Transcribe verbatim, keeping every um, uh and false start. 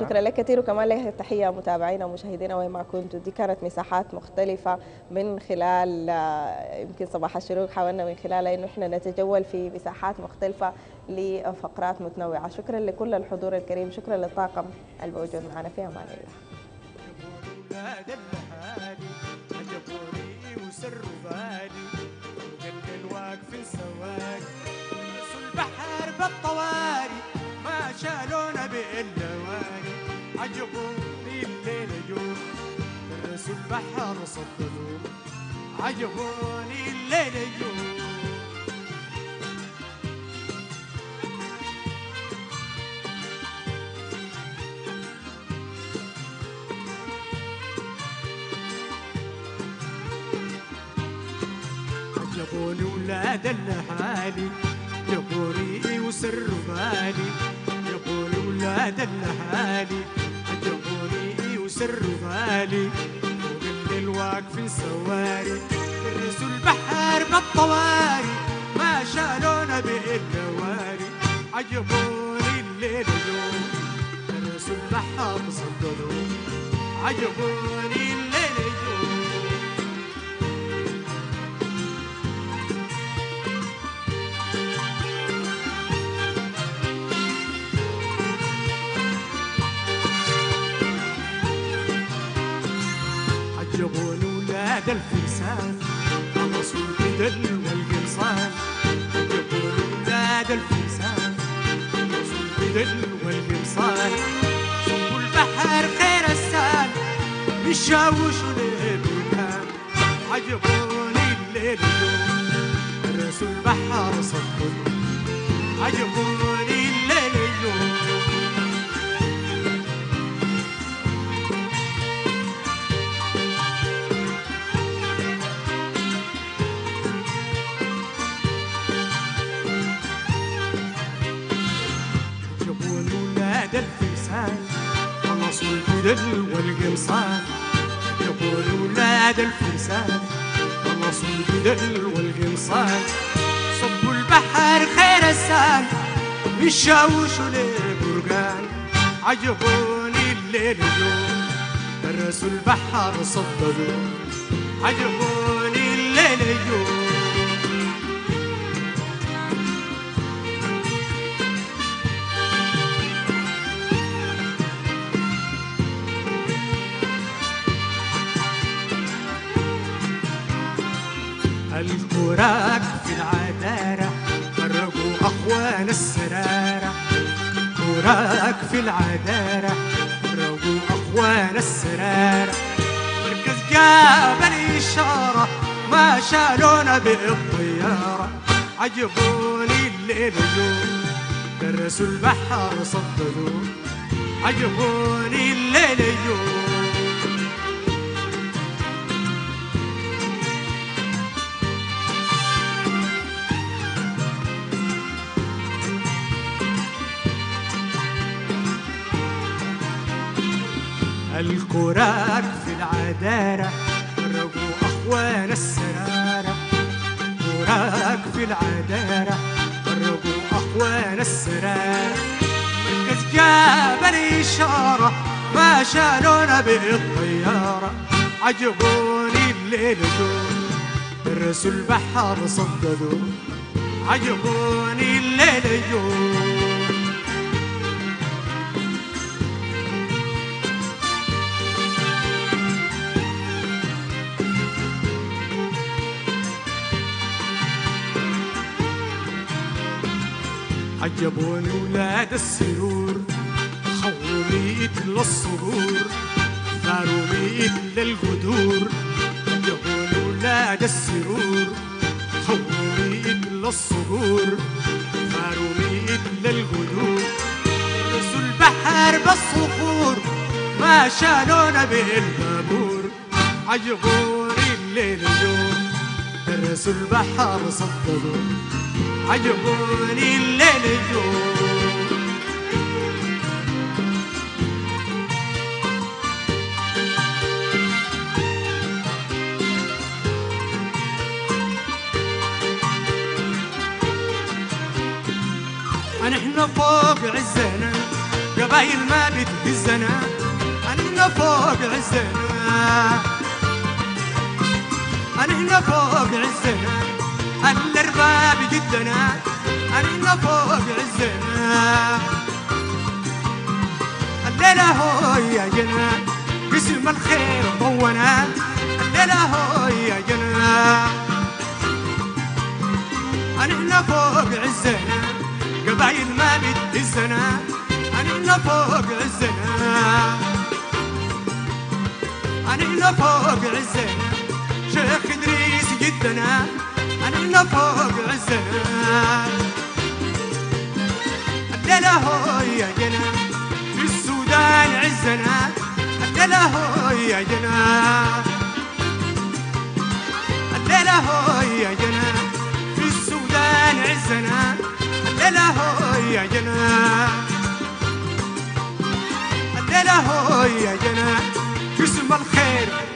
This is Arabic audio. شكرا لك كثير، وكمان لك تحية متابعينا ومشاهدينا وين ما كنتوا. دي كانت مساحات مختلفة من خلال يمكن صباح الشروق، حاولنا من خلالها انه احنا نتجول في مساحات مختلفة لفقرات متنوعة. شكرا لكل الحضور الكريم، شكرا للطاقم الموجود معنا. في امان الله. شالونا باللواني عجبوني الليل يجوب راس البحر صدلوم، عجبوني الليل يجوب. عجبوني ولاد النحالي، جبوري وسر بالي، ولاد النحالي عجبوني وسر بالي، وبالليل واقفين سواري يرسوا البحر بالطواري، ما شالونا بالكواري، عجبوني الليل اليوم يرسوا البحر صدلوا، عجبوني الليل اليوم. عجبوني ولاد الفرسان خلصوا الجدل والقرصان، عجبوني ولاد الفرسان خلصوا الجدل والقرصان، شوفوا البحر خير السال بيشاوشوا للبلدان، عجبوني الليل اليوم درسوا البحر صدوا، عجبوني الليل اليوم. خلصوا الجدل والقرصان، عجبوني ولاد الفرسان خلصوا الجدل والقرصان، صبوا البحر خير السال بيشاوشوا للبرقان، عجبوني الليل اليوم درسوا البحر صدلوا، عجبوني الليل اليوم. الكراك في العدارة فرقوا أخوان السرارة، كراك في العدارة فرقوا أخوان السرارة، مركز جاب الإشارة ما شالونا بالطيارة، عجبوني الليل اليوم درسوا البحر صدلوا، عجبوني الليل اليوم. الكراك في العدارة فرقوا أخوان السرارة، كراك في العدارة فرقوا أخوان السرارة، مركز جاب الإشارة ما شالونا بالطيارة، عجبوني الليل دول درسوا البحر صددوا، عجبوني الليل دول. عجبوني ولاد السرور خوروا ميت للصبور، ثاروا ميت للغدور، عجبوني ولاد السرور خوروا ميت للصبور، ثاروا ميت للغدور، درسوا البحر بالصخور ما شالونا بالبابور، عجبوني الليل اليوم درسوا البحر صدلوا، عجبوني الليل اليوم. نحن فوق عزنا الزباين ما بتهزنا، أنا فوق عزنا، أنا فوق عزنا، الأرباب جدنا، أنا فوق عزنا، الليلة هو يا جنا، قسم الخير مونا، الليلة هو يا جنا، أنا فوق عزنا، قبايل ما بتهزنا، أنا فوق عزنا، أنا فوق عزنا، شيخ إدريس جدنا، أنا فوق عزنا، الليلة هو يا جنا، في السودان عزنا، الليلة هو يا جنا، الليلة هو يا جنا، في السودان عزنا، الليلة هو يا جنا، الليلة هو يا جنة، قسم الخير.